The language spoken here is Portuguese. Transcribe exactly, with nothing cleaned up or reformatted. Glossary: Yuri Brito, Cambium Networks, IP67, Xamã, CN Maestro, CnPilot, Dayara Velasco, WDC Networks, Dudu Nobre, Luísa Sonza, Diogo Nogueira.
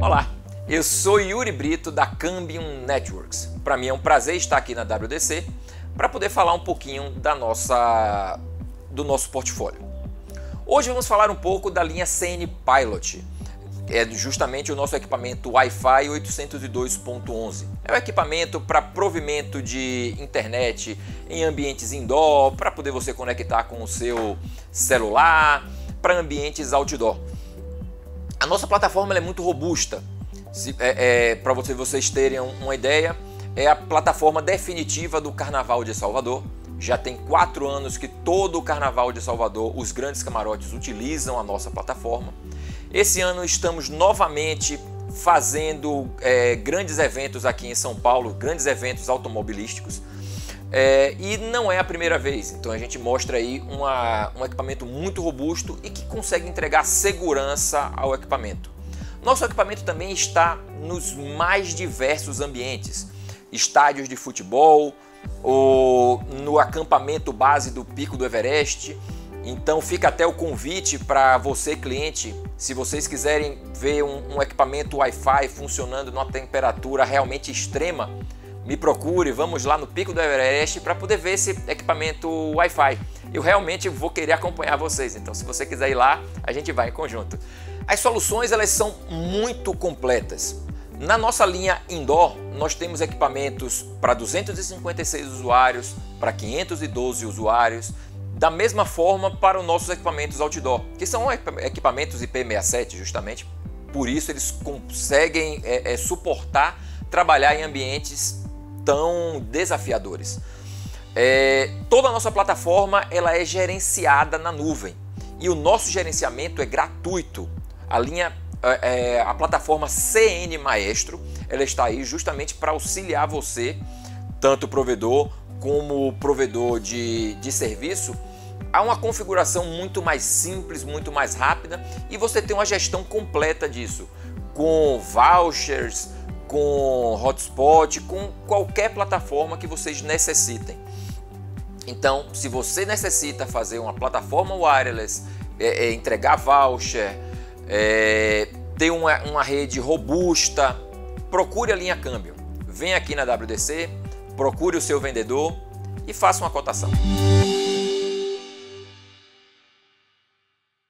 Olá, eu sou Yuri Brito da Cambium Networks. Para mim é um prazer estar aqui na W D C para poder falar um pouquinho da nossa, do nosso portfólio. Hoje vamos falar um pouco da linha C N Pilot. É justamente o nosso equipamento Wi-Fi oitocentos e dois ponto onze. É um equipamento para provimento de internet em ambientes indoor, para poder você conectar com o seu celular, para ambientes outdoor. A nossa plataforma ela é muito robusta. É, é, para você, vocês terem uma ideia, é a plataforma definitiva do Carnaval de Salvador. Já tem quatro anos que todo o Carnaval de Salvador, os grandes camarotes utilizam a nossa plataforma. Esse ano estamos novamente fazendo é, grandes eventos aqui em São Paulo, grandes eventos automobilísticos, é, e não é a primeira vez. Então a gente mostra aí uma, um equipamento muito robusto e que consegue entregar segurança ao equipamento. Nosso equipamento também está nos mais diversos ambientes, estádios de futebol, ou no acampamento base do Pico do Everest. Então fica até o convite para você, cliente, se vocês quiserem ver um, um equipamento Wi-Fi funcionando numa temperatura realmente extrema, me procure, vamos lá no Pico do Everest para poder ver esse equipamento Wi-Fi. Eu realmente vou querer acompanhar vocês, então se você quiser ir lá, a gente vai em conjunto. As soluções elas são muito completas. Na nossa linha indoor, nós temos equipamentos para duzentos e cinquenta e seis usuários, para quinhentos e doze usuários, da mesma forma para os nossos equipamentos outdoor, que são equipamentos I P sessenta e sete, justamente por isso eles conseguem é, é, suportar trabalhar em ambientes tão desafiadores. É, toda a nossa plataforma ela é gerenciada na nuvem e o nosso gerenciamento é gratuito. A linha, é, a plataforma C N Maestro, ela está aí justamente para auxiliar você, tanto o provedor como provedor de, de serviço. Há uma configuração muito mais simples, muito mais rápida e você tem uma gestão completa disso, com vouchers, com hotspot, com qualquer plataforma que vocês necessitem. Então, se você necessita fazer uma plataforma wireless, é, é, entregar voucher, é, ter uma, uma rede robusta, procure a linha Cambium. Vem aqui na W D C, procure o seu vendedor e faça uma cotação.